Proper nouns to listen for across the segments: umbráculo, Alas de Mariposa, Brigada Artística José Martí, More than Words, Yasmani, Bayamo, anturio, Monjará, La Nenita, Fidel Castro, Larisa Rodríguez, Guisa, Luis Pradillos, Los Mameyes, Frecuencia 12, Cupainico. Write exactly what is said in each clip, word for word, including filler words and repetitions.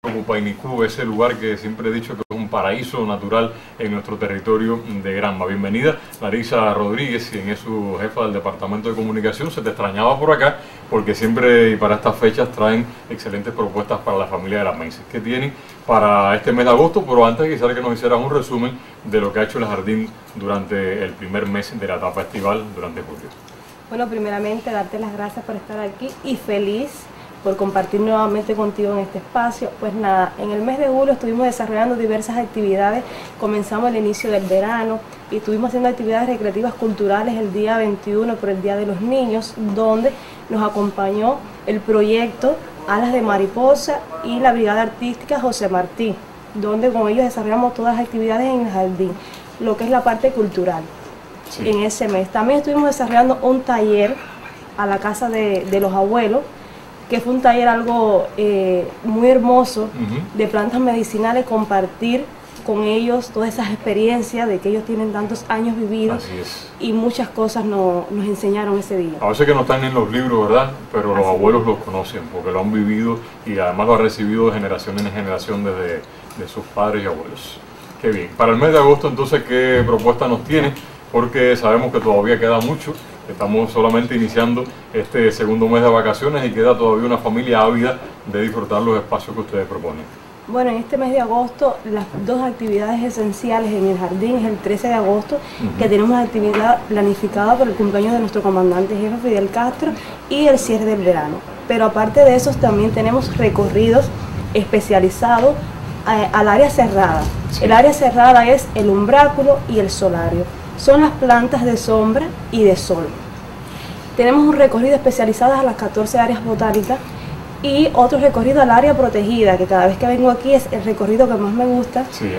Cupainico es el lugar que siempre he dicho que es un paraíso natural en nuestro territorio de Granma. Bienvenida Larisa Rodríguez, quien es su jefa del Departamento de Comunicación. Se te extrañaba por acá porque siempre y para estas fechas traen excelentes propuestas para la familia de las Menses. ¿Qué tienen para este mes de agosto? Pero antes quisiera que nos hicieras un resumen de lo que ha hecho el jardín durante el primer mes de la etapa estival durante julio. Bueno, primeramente darte las gracias por estar aquí y feliz por compartir nuevamente contigo en este espacio. Pues nada, en el mes de julio estuvimos desarrollando diversas actividades, comenzamos el inicio del verano y estuvimos haciendo actividades recreativas culturales el día veintiuno por el Día de los Niños, donde nos acompañó el proyecto Alas de Mariposa y la Brigada Artística José Martí, donde con ellos desarrollamos todas las actividades en el jardín, lo que es la parte cultural. Sí. En ese mes también estuvimos desarrollando un taller a la casa de, de los abuelos, que fue un taller algo eh, muy hermoso, uh-huh, de plantas medicinales, compartir con ellos todas esas experiencias de que ellos tienen tantos años vividos. Así es. Y muchas cosas no, nos enseñaron ese día. A veces que no están en los libros, ¿verdad? Pero los Así abuelos los conocen porque lo han vivido y además lo han recibido de generación en generación desde de sus padres y abuelos. Qué bien. Para el mes de agosto, entonces, ¿qué propuesta nos tiene? Porque sabemos que todavía queda mucho. Estamos solamente iniciando este segundo mes de vacaciones y queda todavía una familia ávida de disfrutar los espacios que ustedes proponen. Bueno, en este mes de agosto las dos actividades esenciales en el jardín es el trece de agosto, uh-huh, que tenemos una actividad planificada por el cumpleaños de nuestro comandante jefe Fidel Castro, y el cierre del verano. Pero aparte de eso también tenemos recorridos especializados al área cerrada. Sí. El área cerrada es el umbráculo y el solario. Son las plantas de sombra y de sol. Tenemos un recorrido especializado a las catorce áreas botánicas y otro recorrido al área protegida, que cada vez que vengo aquí es el recorrido que más me gusta, sí,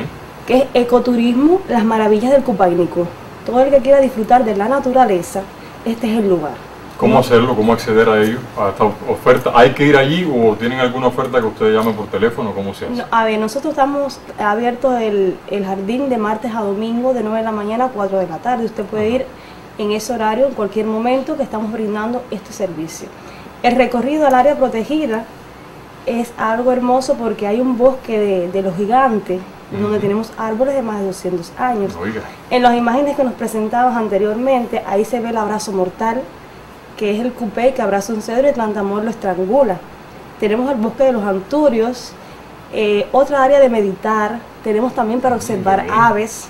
que es ecoturismo, las maravillas del Cupainico. Todo el que quiera disfrutar de la naturaleza, este es el lugar. ¿Cómo ¿no? hacerlo? ¿Cómo acceder a ello? ¿A esta oferta? ¿Hay que ir allí o tienen alguna oferta que ustedes llamen por teléfono? ¿Cómo se hace? No, a ver, nosotros estamos abiertos el, el jardín de martes a domingo de nueve de la mañana a cuatro de la tarde. Usted puede, ajá, ir en ese horario en cualquier momento que estamos brindando este servicio. El recorrido al área protegida es algo hermoso porque hay un bosque de, de los gigantes, mm-hmm, donde tenemos árboles de más de doscientos años. Oiga. En las imágenes que nos presentabas anteriormente, ahí se ve el abrazo mortal, que es el cupé que abraza un cedro y Tlantamor lo estrangula. Tenemos el bosque de los anturios, eh, otra área de meditar, tenemos también para observar sí, aves.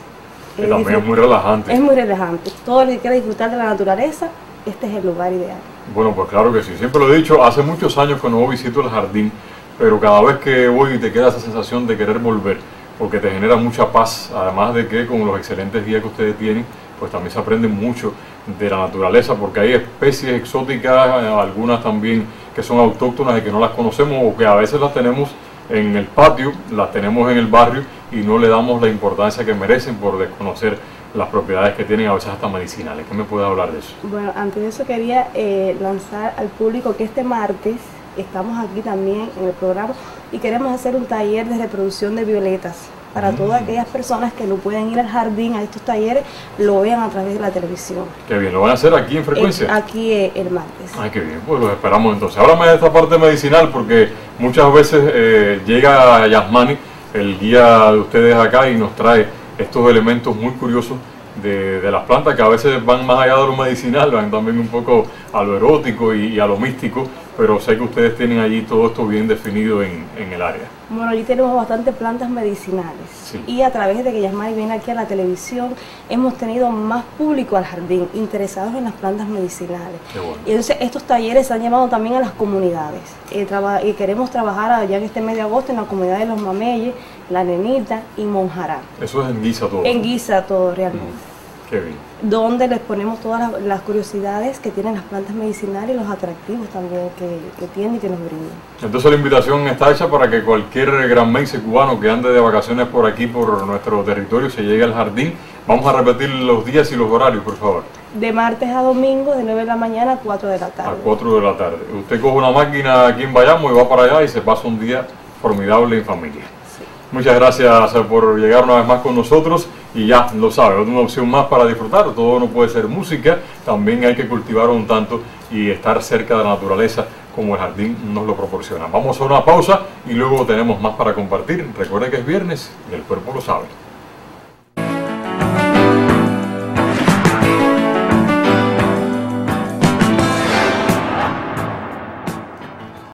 Que eh, también es muy relajante. Es muy relajante. Todo el que quiera disfrutar de la naturaleza, este es el lugar ideal. Bueno, pues claro que sí. Siempre lo he dicho, hace muchos años que no visito el jardín, pero cada vez que voy te queda esa sensación de querer volver, porque te genera mucha paz, además de que con los excelentes días que ustedes tienen, pues también se aprende mucho de la naturaleza, porque hay especies exóticas, algunas también que son autóctonas y que no las conocemos, o que a veces las tenemos en el patio, las tenemos en el barrio y no le damos la importancia que merecen por desconocer las propiedades que tienen, a veces hasta medicinales. ¿Qué me puedes hablar de eso? Bueno, antes de eso quería eh, lanzar al público que este martes estamos aquí también en el programa y queremos hacer un taller de reproducción de violetas para todas aquellas personas que no pueden ir al jardín a estos talleres, lo vean a través de la televisión. Qué bien, ¿lo van a hacer aquí en Frecuencia? El, aquí el martes. Ah, qué bien, pues los esperamos entonces. Háblame de esta parte medicinal porque muchas veces eh, llega Yasmani, el guía de ustedes acá, y nos trae estos elementos muy curiosos de, de las plantas que a veces van más allá de lo medicinal, van también un poco a lo erótico y, y a lo místico, pero sé que ustedes tienen allí todo esto bien definido en, en el área. Bueno, allí tenemos bastantes plantas medicinales, sí, y a través de que Yasmani viene aquí a la televisión hemos tenido más público al jardín interesados en las plantas medicinales. Qué bueno. Y entonces estos talleres se han llamado también a las comunidades eh, traba y queremos trabajar allá en este mes de agosto en la comunidad de Los Mameyes, La Nenita y Monjará. Eso es en Guisa todo. En Guisa todo realmente. Mm, qué bien. Donde les ponemos todas las, las curiosidades que tienen las plantas medicinales y los atractivos también que, que tienen y que nos brindan. Entonces la invitación está hecha para que cualquier granmense cubano que ande de vacaciones por aquí, por nuestro territorio, se llegue al jardín. Vamos a repetir los días y los horarios, por favor. De martes a domingo, de nueve de la mañana a cuatro de la tarde. A cuatro de la tarde. Usted coge una máquina aquí en Bayamo y va para allá y se pasa un día formidable en familia. Muchas gracias por llegar una vez más con nosotros y ya lo sabe, una opción más para disfrutar. Todo no puede ser música, también hay que cultivar un tanto y estar cerca de la naturaleza como el jardín nos lo proporciona. Vamos a una pausa y luego tenemos más para compartir. Recuerda que es viernes y el cuerpo lo sabe.